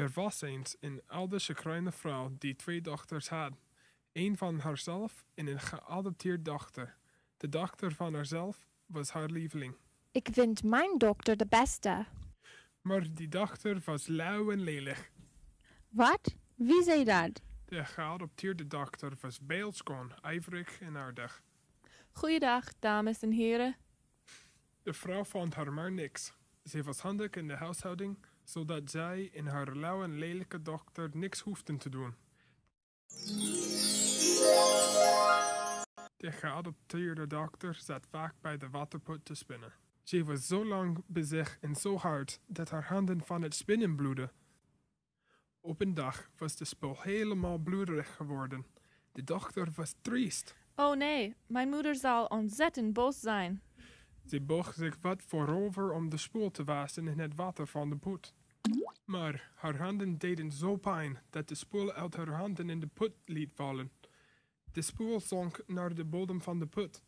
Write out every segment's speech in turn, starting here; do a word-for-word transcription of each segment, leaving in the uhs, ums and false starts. Er was eens een oude chagrijnige vrouw die twee dochters had. Een van haarzelf en een geadopteerde dochter. De dochter van haarzelf was haar lieveling. Ik vind mijn dochter de beste. Maar die dochter was lauw en lelijk. Wat? Wie zei dat? De geadopteerde dochter was beeldschoon, ijverig en aardig. Goeiedag, dames en heren. De vrouw vond haar maar niks. Ze was handig in de huishouding, zodat zij en haar lauwe en lelijke dochter niks hoefden te doen. De geadopteerde dochter zat vaak bij de waterput te spinnen. Ze was zo lang bezig en zo hard dat haar handen van het spinnen bloedden. Op een dag was de spul helemaal bloederig geworden. De dochter was triest. Oh nee, mijn moeder zal ontzettend boos zijn. Ze boog zich wat voorover om de spoel te wassen in het water van de put. Maar haar handen deden zo pijn dat de spoel uit haar handen in de put liet vallen. De spoel zonk naar de bodem van de put.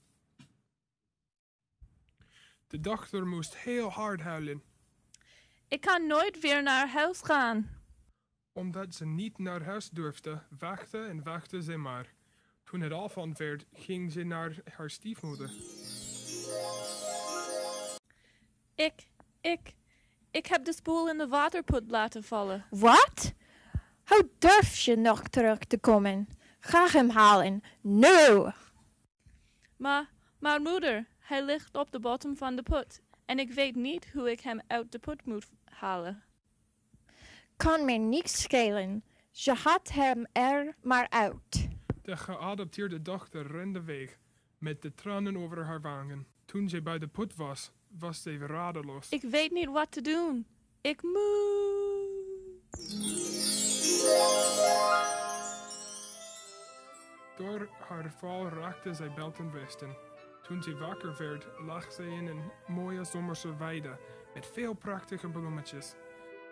De dochter moest heel hard huilen. Ik kan nooit weer naar huis gaan. Omdat ze niet naar huis durfde, wachtte en wachtte ze maar. Toen het avond werd, ging ze naar haar stiefmoeder. Ik, ik, ik heb de spoel in de waterput laten vallen. Wat? Hoe durf je nog terug te komen? Ga hem halen, nu! Maar, maar moeder, hij ligt op de bodem van de put en ik weet niet hoe ik hem uit de put moet halen. Kan me niks schelen. Je had hem er maar uit. De geadopteerde dochter rende weg met de tranen over haar wangen. Toen ze bij de put was, was ze radeloos. Ik weet niet wat te doen. Ik moet. Door haar val raakte zij buitenwesten. Toen ze wakker werd, lag ze in een mooie zomerse weide met veel prachtige bloemetjes.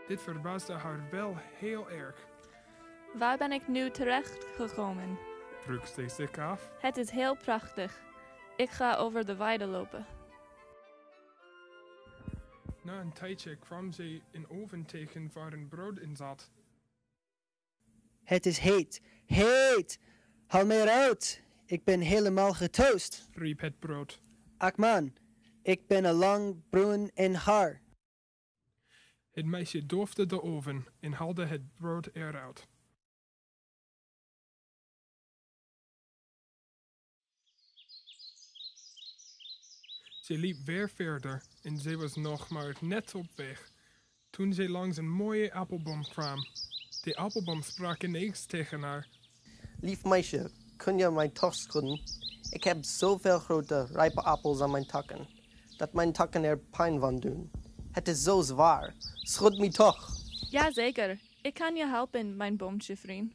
Dit verbaasde haar wel heel erg. Waar ben ik nu terecht gekomen? Vroeg ze zich af. Het is heel prachtig. Ik ga over de weide lopen. Na een tijdje kwam ze een oven tegen waar een brood in zat. Het is heet, heet! Haal mij eruit! Ik ben helemaal getoast! Riep het brood. Ach man, ik ben al lang bruin en haar. Het meisje doofde de oven en haalde het brood eruit. Ze liep weer verder en ze was nog maar net op weg, toen ze langs een mooie appelboom kwam. De appelboom sprak ineens tegen haar. Lief meisje, kun je mijn tak schudden? Ik heb zoveel grote rijpe appels aan mijn takken, dat mijn takken er pijn van doen. Het is zo zwaar. Schud me toch. Jazeker. Ik kan je helpen, mijn boomtje vriend.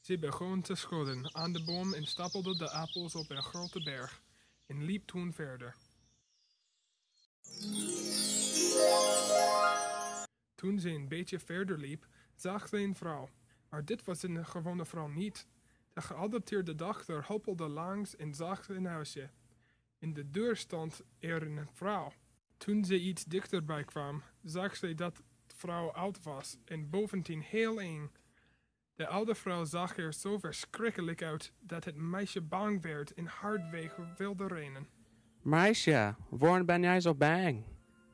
Ze begon te schudden aan de boom en stapelde de appels op een grote berg en liep toen verder. Toen ze een beetje verder liep, zag ze een vrouw. Maar dit was een gewone vrouw niet. De geadopteerde dochter hoppelde langs en zag een huisje. In de deur stond er een vrouw. Toen ze iets dichterbij kwam, zag ze dat de vrouw oud was en bovendien heel eng. De oude vrouw zag er zo verschrikkelijk uit dat het meisje bang werd en hard weg wilde rennen. Meisje, waarom ben jij zo bang?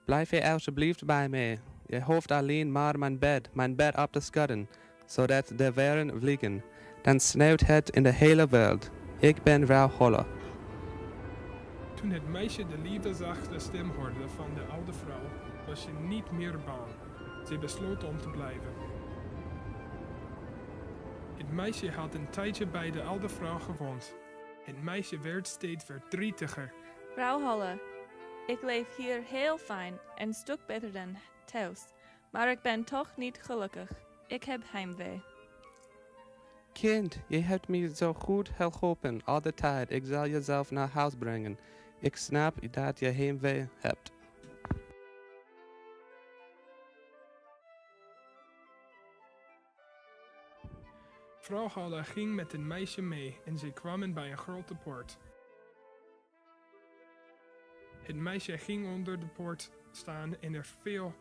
Blijf je alsjeblieft bij mij. Je hoeft alleen maar mijn bed, mijn bed op te schudden, zodat de weren vliegen. Dan sneeuwt het in de hele wereld. Ik ben Vrouw Holle. Toen het meisje de lieve zachte stem hoorde van de oude vrouw, was ze niet meer bang. Ze besloot om te blijven. Het meisje had een tijdje bij de oude vrouw gewoond. Het meisje werd steeds verdrietiger. Vrouw Holle, ik leef hier heel fijn en een stuk beter dan thuis, maar ik ben toch niet gelukkig. Ik heb heimwee. Kind, je hebt me zo goed geholpen al de tijd. Ik zal jezelf naar huis brengen. Ik snap dat je heimwee hebt. Vrouw Holle ging met een meisje mee en ze kwamen bij een grote poort. Het meisje ging onder de poort staan en er viel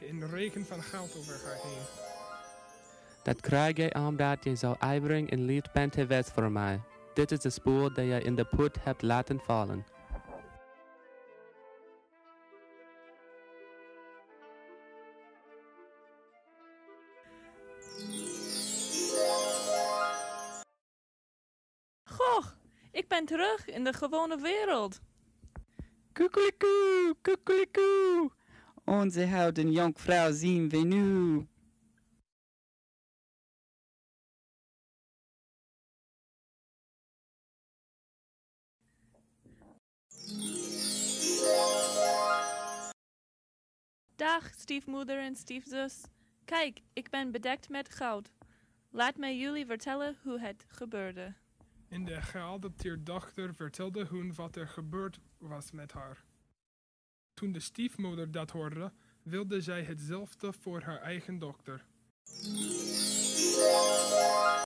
een regen van goud over haar heen. Dat krijg jij omdat je zo ijverig en lief bent geweest voor mij. Dit is de spoor die je in de put hebt laten vallen. Goh, ik ben terug in de gewone wereld. Kukulikoe, kukulikoe. Onze houden jonkvrouw zien we nu. Dag, stiefmoeder en stiefzus. Kijk, ik ben bedekt met goud. Laat mij jullie vertellen hoe het gebeurde. En de geadopteerdochter vertelde hun wat er gebeurd was met haar. Toen de stiefmoeder dat hoorde, wilde zij hetzelfde voor haar eigen dochter.